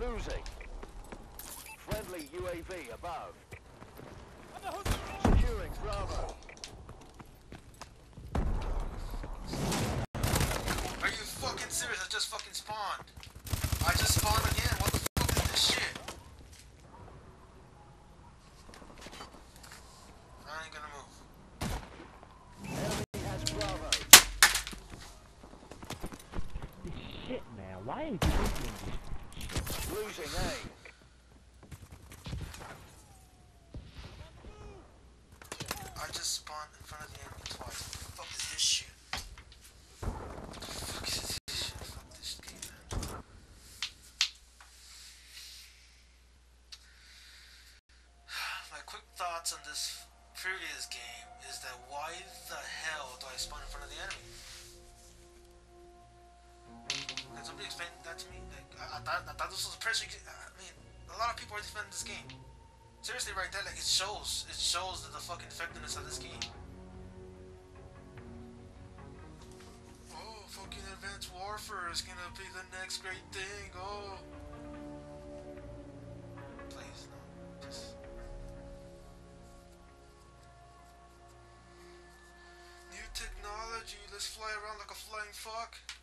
losing. Friendly UAV above. Securing Bravo. Are you fucking serious? I just fucking spawned. I just spawned again. What the fuck is this shit? I ain't gonna move. Enemy has Bravo. This shit, man. Why are you doing this? Losing A. On this previous game is that why the hell do I spawn in front of the enemy? Can somebody explain that to me? Like, I thought this was a pressure. I mean, a lot of people are defending this game. Seriously, right there, like it shows the fucking effectiveness of this game. Oh, fucking Advanced Warfare is gonna be the next great thing. Oh. Let's fly around like a flying fuck.